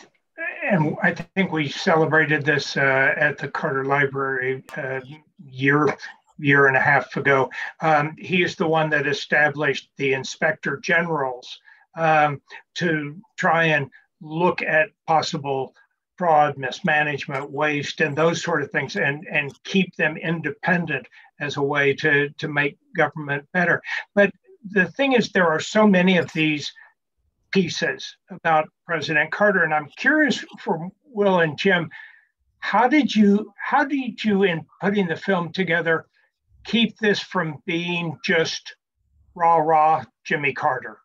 and I think we celebrated this uh, at the Carter Library a uh, year, year and a half ago. Um, he is the one that established the inspector generals um, to try and look at possible fraud, mismanagement, waste, and those sort of things, and, and keep them independent as a way to, to make government better. But the thing is, there are so many of these pieces about President Carter, and I'm curious for Will and Jim, how did you, how did you, in putting the film together, keep this from being just rah-rah Jimmy Carter?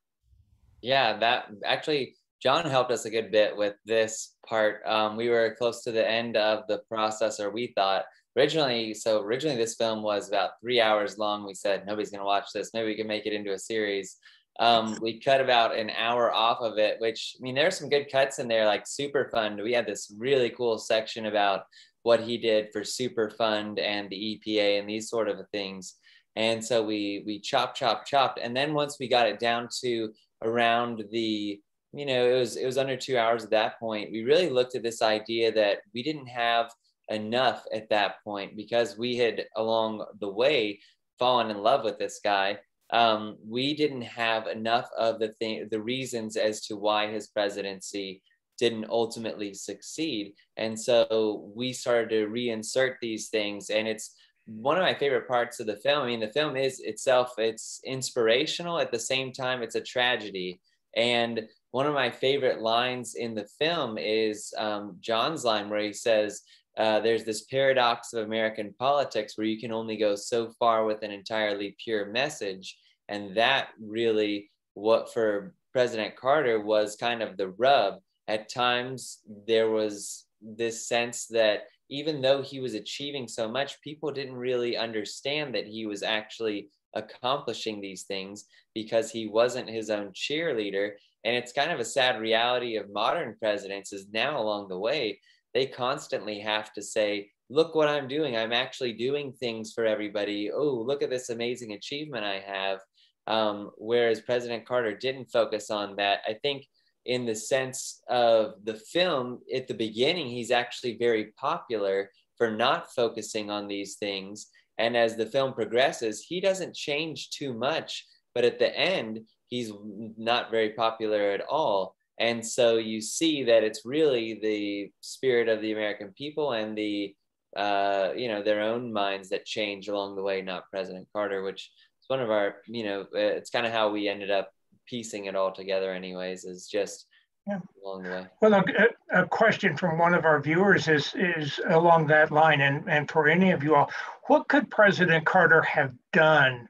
Yeah, that actually, John helped us a good bit with this part. Um, we were close to the end of the process, or we thought. Originally, so originally this film was about three hours long. We said, nobody's gonna watch this. Maybe we can make it into a series. Um, we cut about an hour off of it, which, I mean, there are some good cuts in there, like Superfund. We had this really cool section about what he did for Superfund and the E P A and these sort of things. And so we, we chop, chop, chopped. And then once we got it down to around the, you know, it was, it was under two hours at that point, we really looked at this idea that we didn't have enough at that point, because we had along the way fallen in love with this guy. Um, we didn't have enough of the thing, the reasons as to why his presidency didn't ultimately succeed. And so we started to reinsert these things. And it's one of my favorite parts of the film. I mean, the film is itself, it's inspirational. At the same time, it's a tragedy. And one of my favorite lines in the film is um, John's line, where he says, Uh, there's this paradox of American politics where you can only go so far with an entirely pure message. And that really, what for President Carter was kind of the rub. At times, there was this sense that even though he was achieving so much, people didn't really understand that he was actually accomplishing these things, because he wasn't his own cheerleader. And it's kind of a sad reality of modern presidents is now along the way, they constantly have to say, look what I'm doing. I'm actually doing things for everybody. Oh, look at this amazing achievement I have. Um, whereas President Carter didn't focus on that. I think in the sense of the film, at the beginning, he's actually very popular for not focusing on these things. And as the film progresses, he doesn't change too much. But at the end, he's not very popular at all. And so you see that it's really the spirit of the American people and the, uh, you know, their own minds that change along the way, not President Carter, which is one of our, you know, it's kind of how we ended up piecing it all together anyways, is just yeah. along the way. Well, a, a question from one of our viewers is, is along that line, and, and for any of you all, what could President Carter have done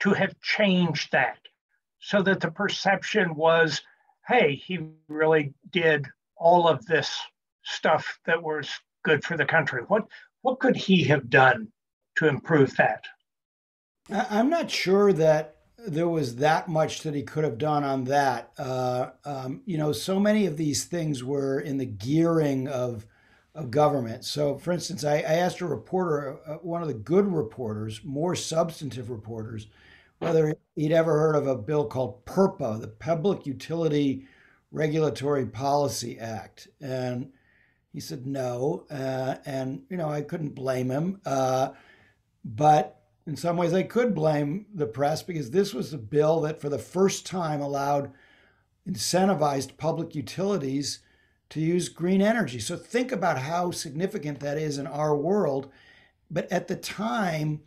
to have changed that so that the perception was, hey, he really did all of this stuff that was good for the country? What what could he have done to improve that? I'm not sure that there was that much that he could have done on that. Uh, um, you know, so many of these things were in the gearing of, of government. So, for instance, I, I asked a reporter, uh, one of the good reporters, more substantive reporters, whether he'd ever heard of a bill called PURPA, the Public Utility Regulatory Policy Act. And He said no, uh, and you know, I couldn't blame him, uh, but in some ways I could blame the press, because this was a bill that for the first time allowed incentivized public utilities to use green energy. So think about how significant that is in our world. But at the time,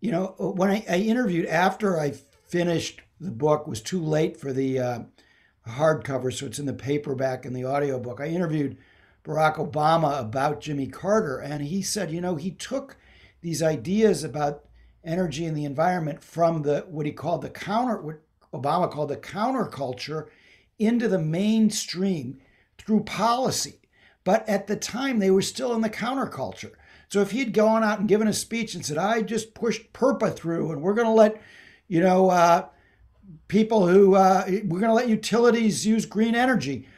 you know, when I, I interviewed after I finished the book, it was too late for the uh, hardcover, so it's in the paperback and the audiobook. I interviewed Barack Obama about Jimmy Carter, and he said, you know, he took these ideas about energy and the environment from the what he called the counter, what Obama called the counterculture, into the mainstream through policy. But at the time, they were still in the counterculture. So if he'd gone out and given a speech and said, I just pushed PURPA through, and we're going to let, you know, uh, people who, uh, we're going to let utilities use green energy,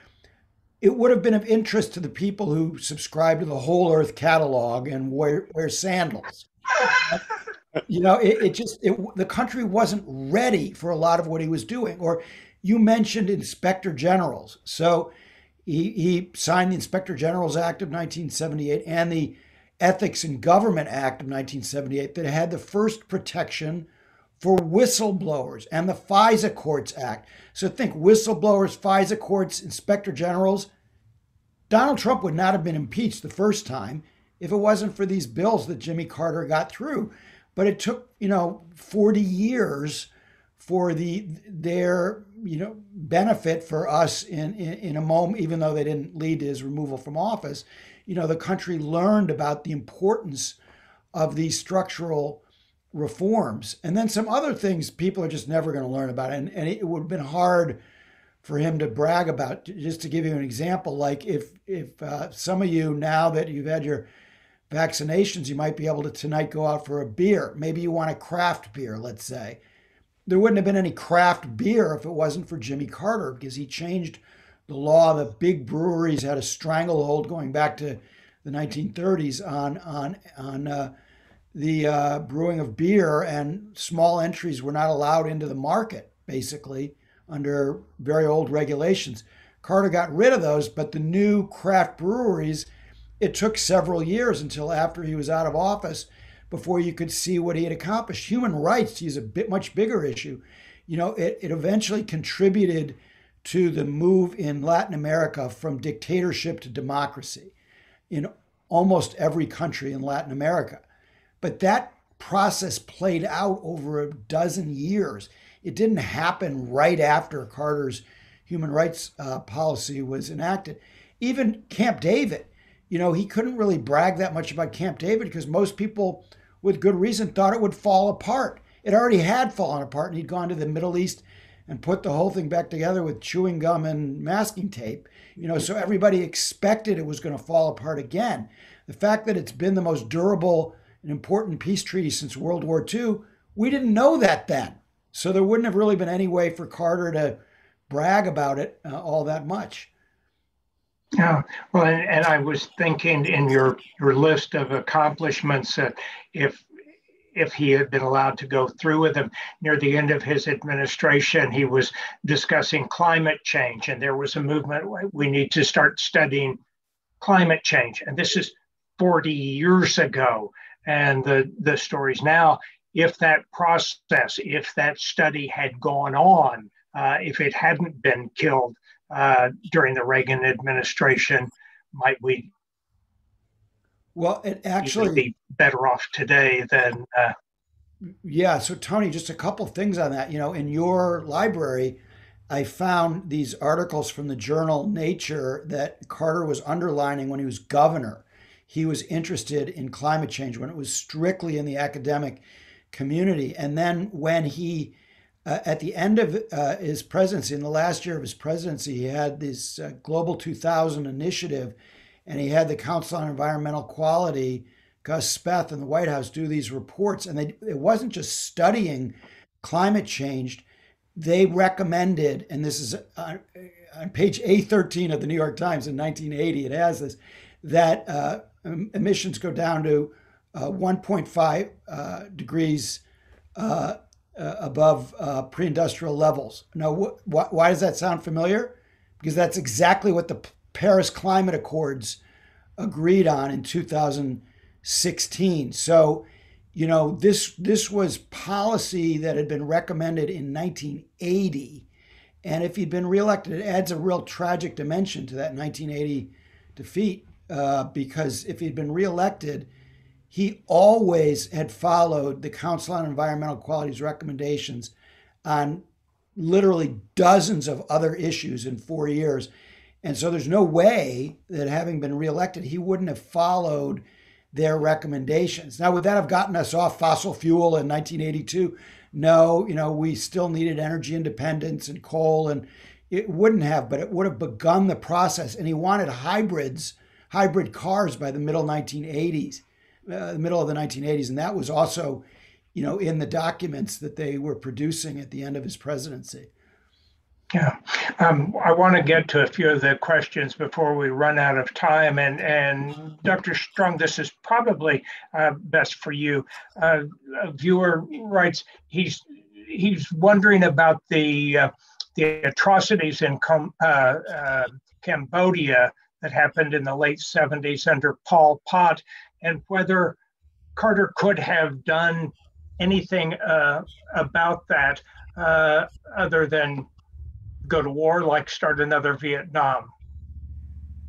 it would have been of interest to the people who subscribe to the Whole Earth catalog and wear, wear sandals. You know, it, it just, it, the country wasn't ready for a lot of what he was doing. Or you mentioned inspector generals. So he, he signed the Inspector Generals Act of nineteen seventy-eight and the Ethics in Government Act of nineteen seventy-eight that had the first protection for whistleblowers, and the FISA Courts Act. So think whistleblowers, FISA courts, inspector generals. Donald Trump would not have been impeached the first time if it wasn't for these bills that Jimmy Carter got through. But it took, you know, forty years for the their, you know, benefit for us in, in, in a moment, even though they didn't lead to his removal from office. You know, the country learned about the importance of these structural reforms. And then some other things people are just never going to learn about. And, and it would have been hard for him to brag about. Just to give you an example, like if if uh, some of you, now that you've had your vaccinations, you might be able to tonight go out for a beer. Maybe you want a craft beer, let's say. There wouldn't have been any craft beer if it wasn't for Jimmy Carter, because he changed the law that big breweries had a stranglehold going back to the nineteen thirties on, on, on uh, the uh, brewing of beer, and small entries were not allowed into the market, basically, under very old regulations. Carter got rid of those, but the new craft breweries, it took several years until after he was out of office before you could see what he had accomplished. Human rights is a bit much bigger issue. You know, it, it eventually contributed to the move in Latin America from dictatorship to democracy in almost every country in Latin America. But that process played out over a dozen years. It didn't happen right after Carter's human rights uh, policy was enacted. Even Camp David, you know, he couldn't really brag that much about Camp David because most people, with good reason, thought it would fall apart. It already had fallen apart, and he'd gone to the Middle East and put the whole thing back together with chewing gum and masking tape. You know, so everybody expected it was going to fall apart again. The fact that it's been the most durable, an important peace treaty since World War Two, we didn't know that then. So there wouldn't have really been any way for Carter to brag about it uh, all that much. Yeah, well, and, and I was thinking in your, your list of accomplishments that if if he had been allowed to go through with them, near the end of his administration, he was discussing climate change, and there was a movement, we need to start studying climate change. And this is forty years ago. And the, the stories now, if that process, if that study had gone on, uh, if it hadn't been killed uh, during the Reagan administration, might we well, it actually be better off today than... Uh, yeah, so Tony, just a couple things on that. You know, in your library, I found these articles from the journal Nature that Carter was underlining when he was governor. He was interested in climate change when it was strictly in the academic community. And then when he, uh, at the end of uh, his presidency, in the last year of his presidency, he had this uh, Global two thousand initiative, and he had the Council on Environmental Quality, Gus Speth in the White House, do these reports. And they, it wasn't just studying climate change. They recommended, and this is on, on page A thirteen of the New York Times in nineteen eighty, it has this, that uh, emissions go down to uh, one point five uh, degrees uh, uh, above uh, pre-industrial levels. Now, wh wh why does that sound familiar? Because that's exactly what the P Paris Climate Accords agreed on in two thousand sixteen. So, you know, this this was policy that had been recommended in nineteen eighty. And if he'd been reelected, it adds a real tragic dimension to that nineteen eighty defeat, uh, because if he'd been reelected, he always had followed the Council on Environmental Quality's recommendations on literally dozens of other issues in four years. And so there's no way that having been reelected, he wouldn't have followed their recommendations. Now, would that have gotten us off fossil fuel in nineteen eighty-two? No, you know, we still needed energy independence and coal, and it wouldn't have, but it would have begun the process. And he wanted hybrids, hybrid cars by the middle nineteen eighties, uh, the middle of the nineteen eighties. And that was also, you know, in the documents that they were producing at the end of his presidency. Yeah, um, I want to get to a few of the questions before we run out of time. And, and Doctor Strong, this is probably uh, best for you. Uh, a viewer writes, he's he's wondering about the uh, the atrocities in Com uh, uh, Cambodia that happened in the late seventies under Pol Pot, and whether Carter could have done anything uh, about that uh, other than go to war, like start another Vietnam?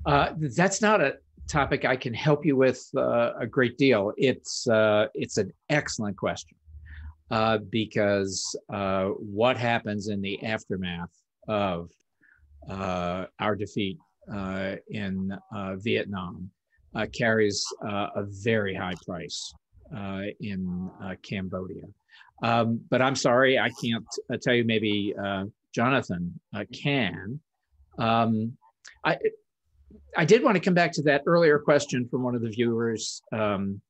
Uh, that's not a topic I can help you with uh, a great deal. It's, uh, it's an excellent question uh, because uh, what happens in the aftermath of uh, our defeat uh, in uh, Vietnam uh, carries uh, a very high price uh, in uh, Cambodia. Um, but I'm sorry, I can't uh, tell you. Maybe uh, Jonathan uh, can. Um, I, I did want to come back to that earlier question from one of the viewers. Um,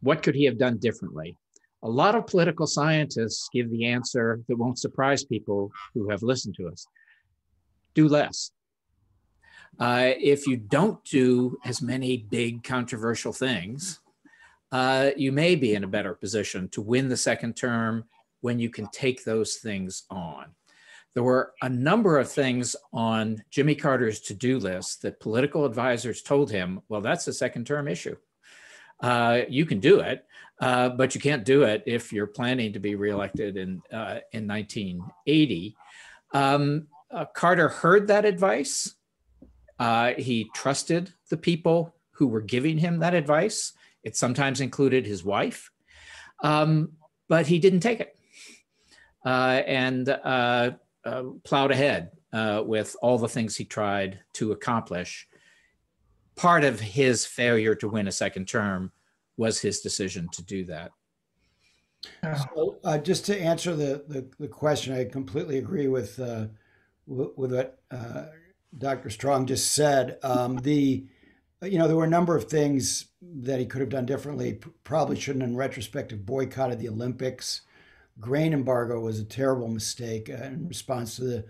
what could he have done differently? A lot of political scientists give the answer that won't surprise people who have listened to us. Do less. Uh, if you don't do as many big controversial things, uh, you may be in a better position to win the second term when you can take those things on. There were a number of things on Jimmy Carter's to-do list that political advisors told him, well, that's a second term issue. Uh, you can do it, uh, but you can't do it if you're planning to be reelected in, uh, in nineteen eighty. Um, uh, Carter heard that advice. Uh, he trusted the people who were giving him that advice. It sometimes included his wife, um, but he didn't take it. Uh, and uh, Uh, plowed ahead uh, with all the things he tried to accomplish. Part of his failure to win a second term was his decision to do that. So, uh, just to answer the, the, the question, I completely agree with, uh, with what uh, Doctor Strong just said. Um, the, you know, there were a number of things that he could have done differently. Probably shouldn't, in retrospect, have boycotted the Olympics. Grain embargo was a terrible mistake in response to the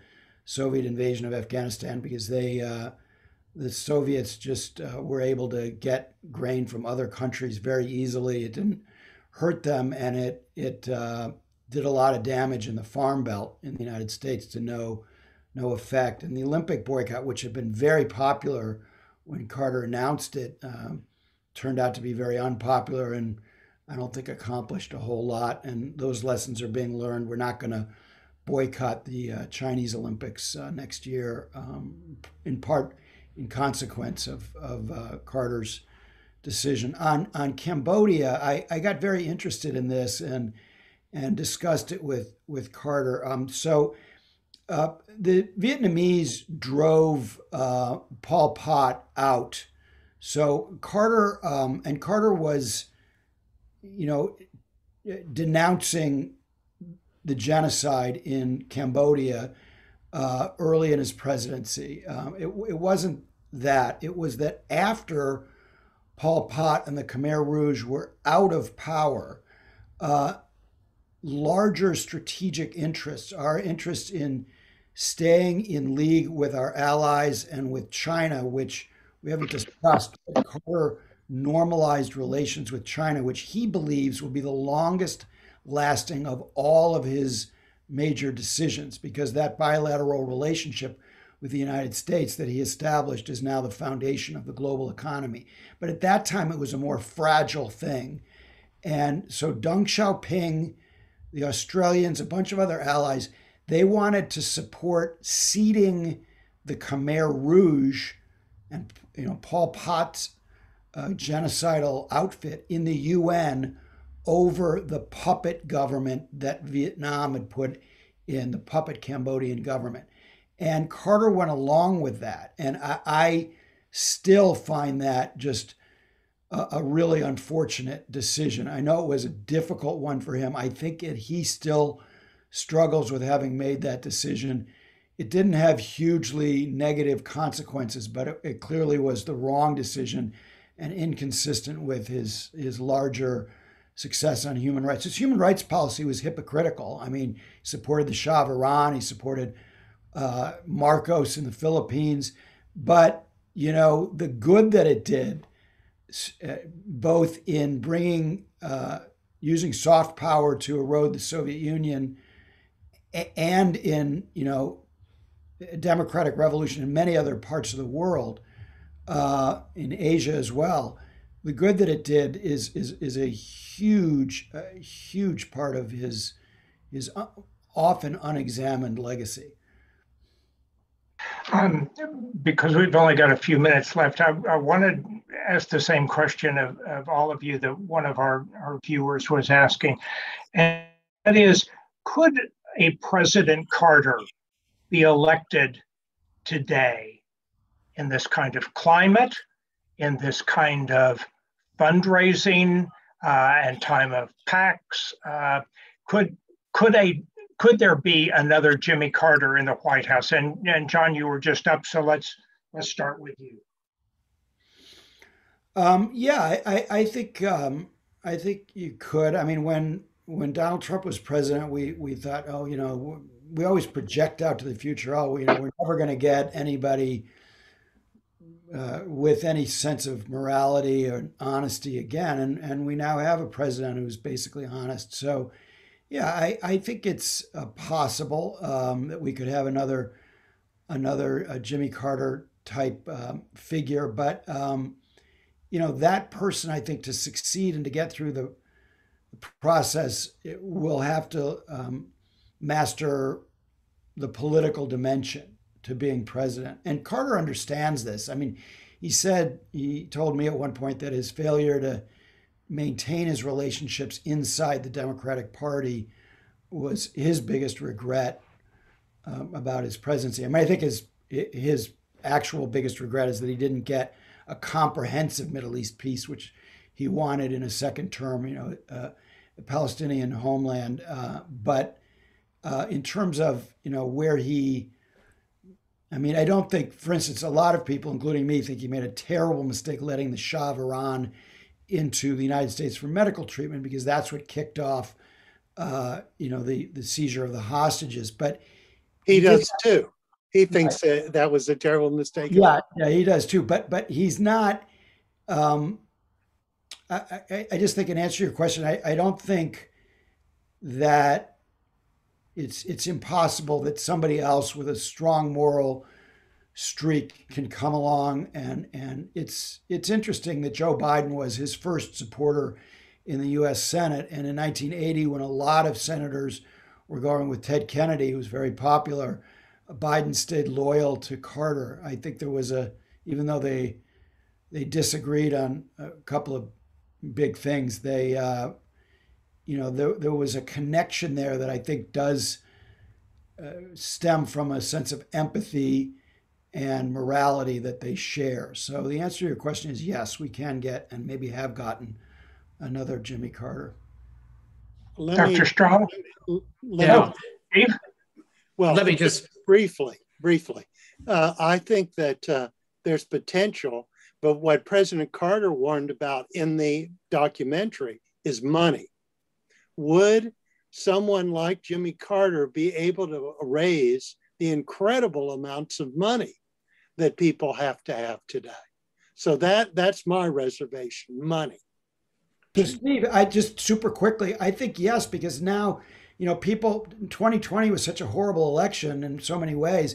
Soviet invasion of Afghanistan, because they, uh, the Soviets just uh, were able to get grain from other countries very easily. It didn't hurt them, and it it uh, did a lot of damage in the Farm Belt in the United States to no no effect. And the Olympic boycott, which had been very popular when Carter announced it, um, turned out to be very unpopular and, I don't think, accomplished a whole lot, and those lessons are being learned. We're not going to boycott the uh, Chinese Olympics uh, next year, um, in part in consequence of, of uh, Carter's decision. On on Cambodia, I, I got very interested in this and and discussed it with, with Carter. Um, so uh, the Vietnamese drove uh, Pol Pot out. So Carter, um, and Carter was, you know, denouncing the genocide in Cambodia uh, early in his presidency. Um, it, it wasn't that. It was that after Pol Pot and the Khmer Rouge were out of power, uh, larger strategic interests, our interest in staying in league with our allies and with China, which we haven't discussed, Carter normalized relations with China, which he believes will be the longest lasting of all of his major decisions, because that bilateral relationship with the United States that he established is now the foundation of the global economy. But at that time, it was a more fragile thing. And so Deng Xiaoping, the Australians, a bunch of other allies, they wanted to support ceding the Khmer Rouge and, you know, Pol Pot's uh, genocidal outfit in the U N over the puppet government that Vietnam had put in, the puppet Cambodian government. And Carter went along with that. And I, I still find that just a, a really unfortunate decision. I know it was a difficult one for him. I think it, he still struggles with having made that decision. It didn't have hugely negative consequences, but it, it clearly was the wrong decision and inconsistent with his, his larger success on human rights. His human rights policy was hypocritical. I mean, he supported the Shah of Iran. He supported uh, Marcos in the Philippines. But, you know, the good that it did, uh, both in bringing, uh, using soft power to erode the Soviet Union and in, you know, democratic revolution in many other parts of the world, uh, in Asia as well, the good that it did is is is a huge, uh, huge part of his his uh, often unexamined legacy. Um, because we've only got a few minutes left, I, I wanted to ask the same question of, of all of you that one of our, our viewers was asking, and that is, could a President Carter be elected today in this kind of climate, in this kind of fundraising uh, and time of PACs? Uh, could could a could there be another Jimmy Carter in the White House? And and John, you were just up, so let's let's start with you. Um, yeah, I I think um, I think you could. I mean, when when Donald Trump was president, we we thought, oh, you know, we always project out to the future. Oh, you know, we're never going to get anybody Uh, with any sense of morality or honesty again. And, and we now have a president who's basically honest. So, yeah, I, I think it's uh, possible um, that we could have another another uh, Jimmy Carter type um, figure. But, um, you know, that person, I think, to succeed and to get through the process, it will have to um, master the political dimension to being president. And Carter understands this. I mean, he said, he told me at one point that his failure to maintain his relationships inside the Democratic Party was his biggest regret um, about his presidency. I mean, I think his, his actual biggest regret is that he didn't get a comprehensive Middle East peace, which he wanted in a second term, you know, uh, the Palestinian homeland. Uh, but uh, in terms of, you know, where he, I mean, I don't think, for instance, a lot of people, including me, think he made a terrible mistake letting the Shah of Iran into the United States for medical treatment, because that's what kicked off, uh, you know, the, the seizure of the hostages. But he, he does too. He thinks right. that, that was a terrible mistake. Yeah, yeah, he does too. But but he's not. Um, I, I I just think, in answer to your question, I, I don't think that It's it's impossible that somebody else with a strong moral streak can come along. And and it's it's interesting that Joe Biden was his first supporter in the U S Senate. And in nineteen eighty, when a lot of senators were going with Ted Kennedy, who was very popular, Biden stayed loyal to Carter. I think there was a, even though they they disagreed on a couple of big things, they uh, you know, there, there was a connection there that I think does uh, stem from a sense of empathy and morality that they share. So the answer to your question is yes, we can get and maybe have gotten another Jimmy Carter. Let Doctor Me, Strong? Let, let yeah. me, well, let me just briefly, briefly. Uh, I think that uh, there's potential, but what President Carter warned about in the documentary is money. Would someone like Jimmy Carter be able to raise the incredible amounts of money that people have to have today? So that that's my reservation, money. So Steve, I just super quickly, I think yes, because now, you know, people, twenty twenty was such a horrible election in so many ways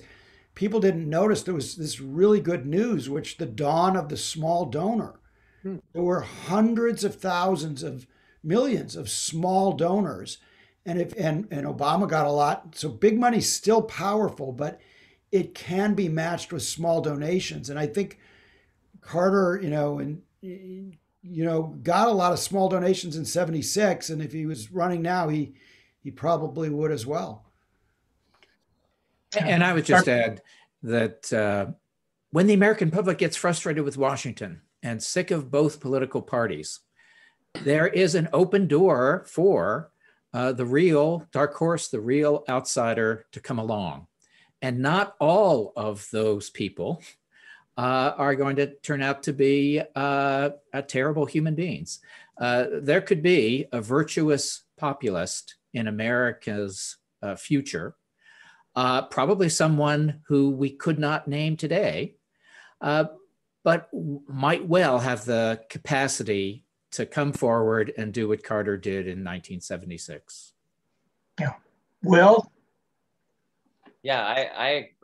people didn't notice there was this really good news, which the dawn of the small donor. Hmm. There were hundreds of thousands of millions of small donors. And if and, and Obama got a lot. So big money's still powerful, but it can be matched with small donations. And I think Carter, you know, and you know, got a lot of small donations in seventy-six. And if he was running now, he he probably would as well. And I would just add that uh, when the American public gets frustrated with Washington and sick of both political parties, there is an open door for Uh, the real dark horse, the real outsider to come along. And not all of those people uh, are going to turn out to be uh, a terrible human beings. Uh, there could be a virtuous populist in America's uh, future, uh, probably someone who we could not name today, uh, but might well have the capacity to come forward and do what Carter did in nineteen seventy-six. Yeah, Will? Yeah, I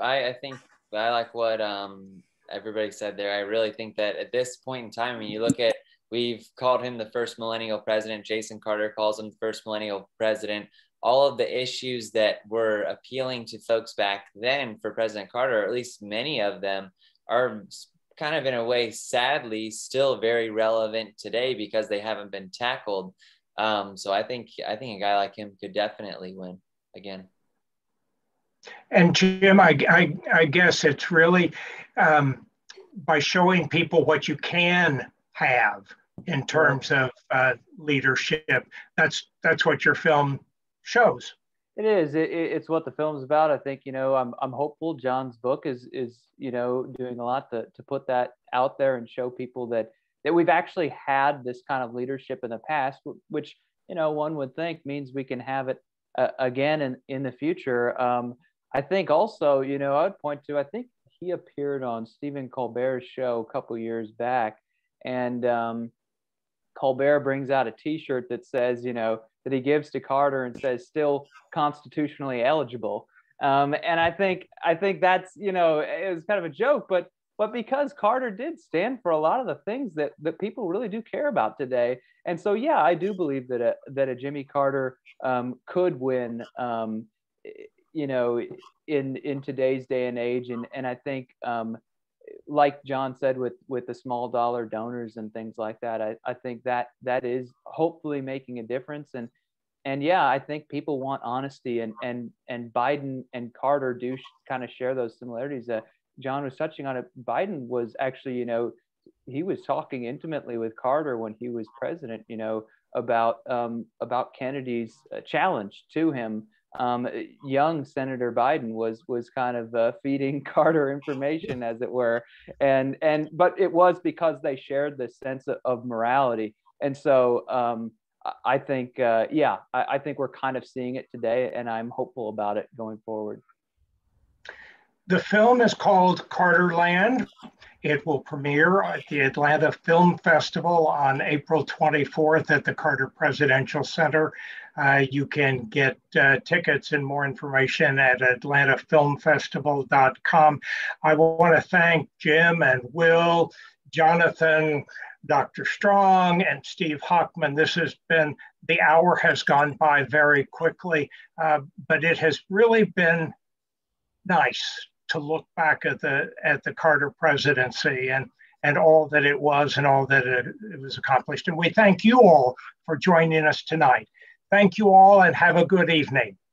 I I think I like what um, everybody said there. I really think that at this point in time, when you look at, we've called him the first millennial president. Jason Carter calls him the first millennial president. All of the issues that were appealing to folks back then for President Carter, or at least many of them, are kind of in a way, sadly, still very relevant today because they haven't been tackled. Um, so I think I think a guy like him could definitely win again. And Jim, I, I, I guess it's really um, by showing people what you can have in terms of uh, leadership. That's that's what your film shows. It is. It, it's what the film's about. I think, you know, I'm, I'm hopeful John's book is, is, you know, doing a lot to, to put that out there and show people that, that we've actually had this kind of leadership in the past, which, you know, one would think means we can have it uh, again in, in the future. Um, I think also, you know, I would point to, I think he appeared on Stephen Colbert's show a couple years back, and um, Colbert brings out a t-shirt that says, you know, that he gives to Carter and says still constitutionally eligible. Um, and I think I think that's, you know, it was kind of a joke, but but because Carter did stand for a lot of the things that, that people really do care about today. And so, yeah, I do believe that a, that a Jimmy Carter um, could win, um, you know, in in today's day and age. And, and I think, um, like John said, with with the small dollar donors and things like that, I, I think that that is hopefully making a difference. And and yeah, I think people want honesty, and and and Biden and Carter do kind of share those similarities. Uh, John was touching on it. Biden was actually, you know, he was talking intimately with Carter when he was president, you know, about um, about Kennedy's challenge to him. Um, young Senator Biden was was kind of uh, feeding Carter information, as it were, and and but it was because they shared this sense of, of morality. And so um, I think uh, yeah, I, I think we're kind of seeing it today, and I'm hopeful about it going forward. The film is called Carterland. It will premiere at the Atlanta Film Festival on April twenty-fourth at the Carter Presidential Center. Uh, you can get uh, tickets and more information at Atlanta Film Festival dot com. I want to thank Jim and Will, Jonathan, Doctor Strong, and Steve Hochman. This has been, the hour has gone by very quickly, uh, but it has really been nice to look back at the at the Carter presidency and and all that it was and all that it, it was accomplished. And we thank you all for joining us tonight. Thank you all, and have a good evening.